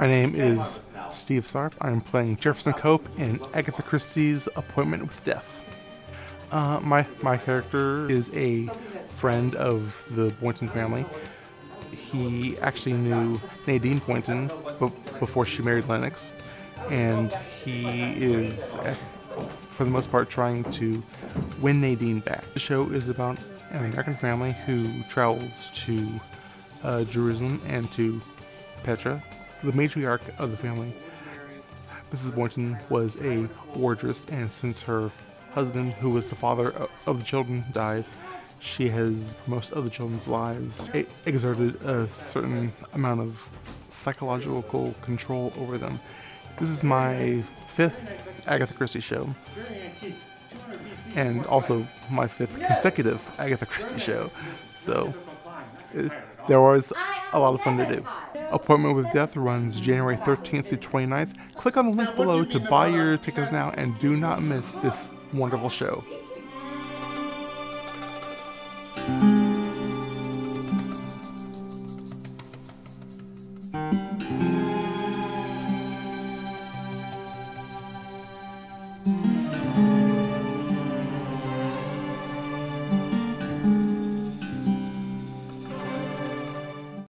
My name is Steve Sarp. I'm playing Jefferson Cope in Agatha Christie's Appointment with Death. My character is a friend of the Boynton family. He actually knew Nadine Boynton before she married Lennox, and he is, for the most part, trying to win Nadine back. The show is about an American family who travels to Jerusalem and to Petra. The matriarch of the family, Mrs. Boynton, was a wardress, and since her husband, who was the father of the children, died, she has, for most of the children's lives, exerted a certain amount of psychological control over them. This is my 5th Agatha Christie show, and also my 5th consecutive Agatha Christie show, so there was a lot of fun to do. Appointment with Death runs January 13th through 29th. Click on the link below to buy your tickets now, and do not miss this wonderful show.